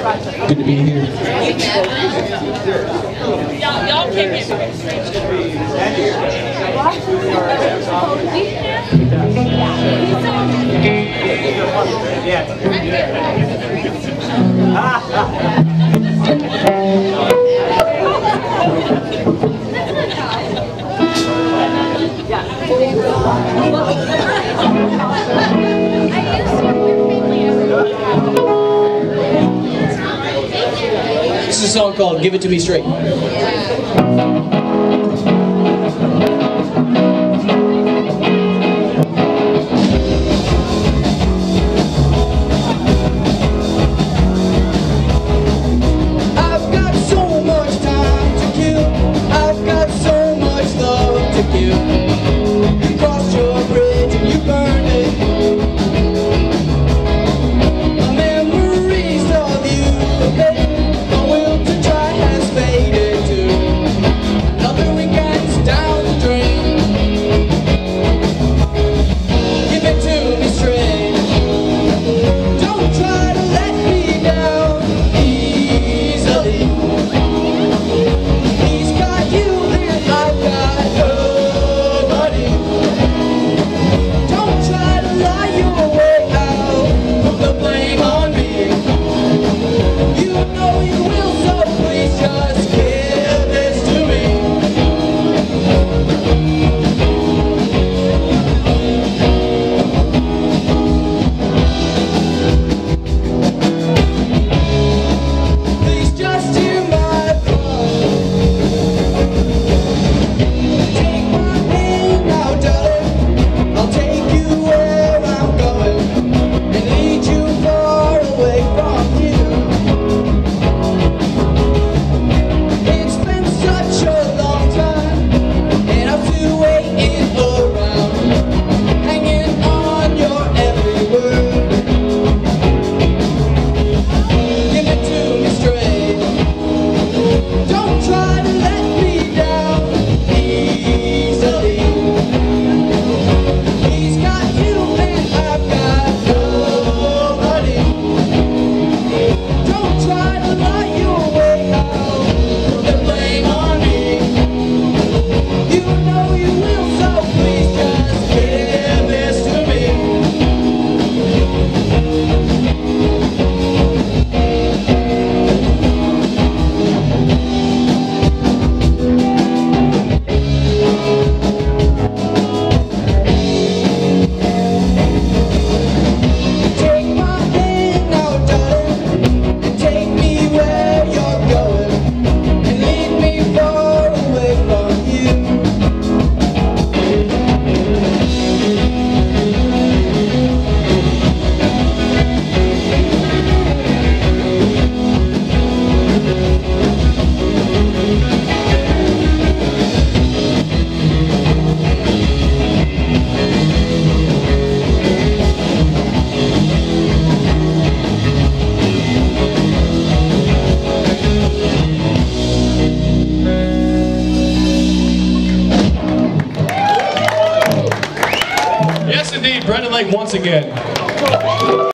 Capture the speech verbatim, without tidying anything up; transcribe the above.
Good to be here. Y'all can't This is a song called Give It to Me Straight. I've got so much time to kill. I've got so much love to give. You crossed your bridge and you burned it. Yes, indeed, Brennan Lake once again.